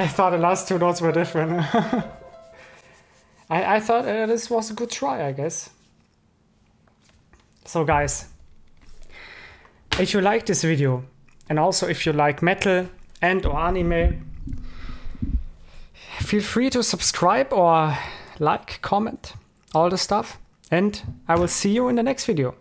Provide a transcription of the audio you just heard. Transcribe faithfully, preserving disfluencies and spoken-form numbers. I thought the last two notes were different. I, I thought uh, this was a good try, I guess. So guys, if you like this video, and also if you like metal and or anime, feel free to subscribe or like, comment, all the stuff. And I will see you in the next video.